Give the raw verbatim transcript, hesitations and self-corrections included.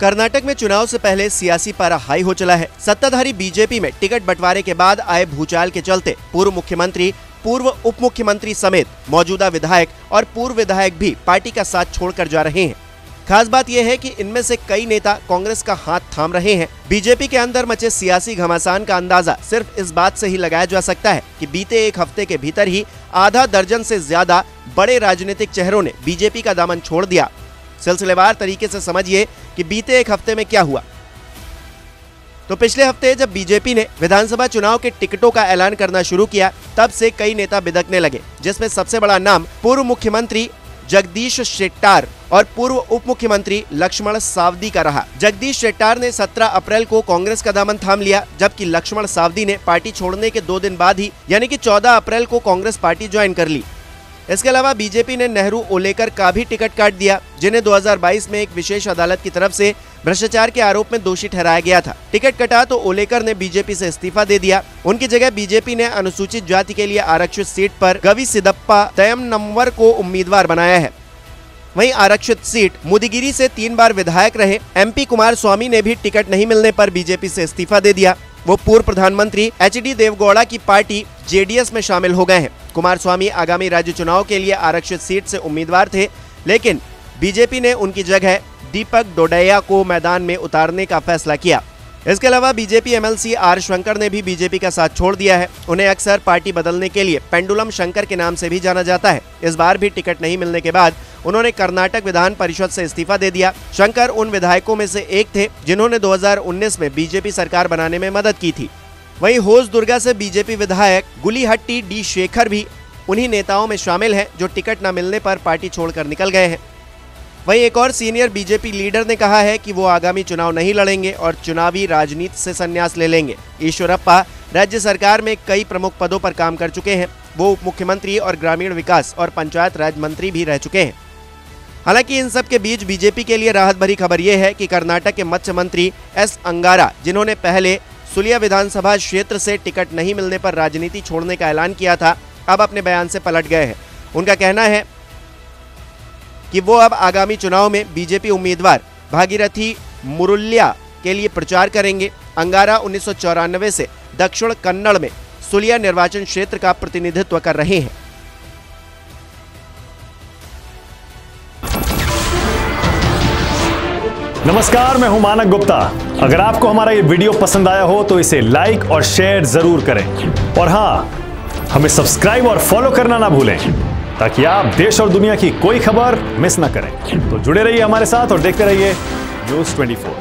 कर्नाटक में चुनाव से पहले सियासी पारा हाई हो चला है। सत्ताधारी बीजेपी में टिकट बंटवारे के बाद आए भूचाल के चलते पूर्व मुख्यमंत्री, पूर्व उप मुख्यमंत्री समेत मौजूदा विधायक और पूर्व विधायक भी पार्टी का साथ छोड़कर जा रहे हैं। खास बात यह है कि इनमें से कई नेता कांग्रेस का हाथ थाम रहे हैं। बीजेपी के अंदर मचे सियासी घमासान का अंदाजा सिर्फ इस बात से ही लगाया जा सकता है कि बीते एक हफ्ते के भीतर ही आधा दर्जन से ज्यादा बड़े राजनीतिक चेहरों ने बीजेपी का दामन छोड़ दिया। सिलसिलेवार तरीके से समझिए कि बीते एक हफ्ते में क्या हुआ। तो पिछले हफ्ते जब बीजेपी ने विधानसभा चुनाव के टिकटों का ऐलान करना शुरू किया, तब से कई नेता बिदकने लगे, जिसमें सबसे बड़ा नाम पूर्व मुख्यमंत्री जगदीश शेट्टार और पूर्व उप मुख्यमंत्री लक्ष्मण सावदी का रहा। जगदीश शेट्टार ने सत्रह अप्रैल को कांग्रेस का दामन थाम लिया, जबकि लक्ष्मण सावदी ने पार्टी छोड़ने के दो दिन बाद ही यानी कि चौदह अप्रैल को कांग्रेस पार्टी ज्वाइन कर ली। इसके अलावा बीजेपी ने नेहरू ओलेकर का भी टिकट काट दिया, जिन्हें दो हज़ार बाईस में एक विशेष अदालत की तरफ से भ्रष्टाचार के आरोप में दोषी ठहराया गया था। टिकट कटा तो ओलेकर ने बीजेपी से इस्तीफा दे दिया। उनकी जगह बीजेपी ने अनुसूचित जाति के लिए आरक्षित सीट पर गवी सिदप्पा तयम नंबर को उम्मीदवार बनाया है। वहीं आरक्षित सीट मुदिगिरी से तीन बार विधायक रहे एम पी कुमार स्वामी ने भी टिकट नहीं मिलने पर बीजेपी से इस्तीफा दे दिया। वो पूर्व प्रधानमंत्री एचडी देवगौड़ा की पार्टी जेडीएस में शामिल हो गए हैं। कुमार स्वामी आगामी राज्य चुनाव के लिए आरक्षित सीट से उम्मीदवार थे, लेकिन बीजेपी ने उनकी जगह दीपक डोडैया को मैदान में उतारने का फैसला किया। इसके अलावा बीजेपी एमएलसी आर शंकर ने भी बीजेपी का साथ छोड़ दिया है। उन्हें अक्सर पार्टी बदलने के लिए पेंडुलम शंकर के नाम से भी जाना जाता है। इस बार भी टिकट नहीं मिलने के बाद उन्होंने कर्नाटक विधान परिषद से इस्तीफा दे दिया। शंकर उन विधायकों में से एक थे जिन्होंने दो हज़ार उन्नीस में बीजेपी सरकार बनाने में मदद की थी। वहीं होसदुर्गा से बीजेपी विधायक गुलीहट्टी डी शेखर भी उन्हीं नेताओं में शामिल हैं जो टिकट न मिलने पर पार्टी छोड़कर निकल गए हैं। वहीं एक और सीनियर बीजेपी लीडर ने कहा है कि वो आगामी चुनाव नहीं लड़ेंगे और चुनावी राजनीति से संन्यास ले लेंगे। ईश्वरप्पा राज्य सरकार में कई प्रमुख पदों पर काम कर चुके हैं। वो उप मुख्यमंत्री और ग्रामीण विकास और पंचायत राज मंत्री भी रह चुके हैं। हालांकि इन सब के बीच बीजेपी के लिए राहत भरी खबर यह है कि कर्नाटक के मत्स्य मंत्री एस अंगारा, जिन्होंने पहले सुलिया विधानसभा क्षेत्र से टिकट नहीं मिलने पर राजनीति छोड़ने का ऐलान किया था, अब अपने बयान से पलट गए हैं। उनका कहना है कि वो अब आगामी चुनाव में बीजेपी उम्मीदवार भागीरथी मुरुलिया के लिए प्रचार करेंगे। अंगारा उन्नीस सौ चौरानवे से दक्षिण कन्नड़ में सुलिया निर्वाचन क्षेत्र का प्रतिनिधित्व कर रहे हैं। नमस्कार, मैं हूं मानक गुप्ता। अगर आपको हमारा ये वीडियो पसंद आया हो तो इसे लाइक और शेयर जरूर करें, और हाँ, हमें सब्सक्राइब और फॉलो करना ना भूलें ताकि आप देश और दुनिया की कोई खबर मिस ना करें। तो जुड़े रहिए हमारे साथ और देखते रहिए न्यूज़ ट्वेंटी फोर।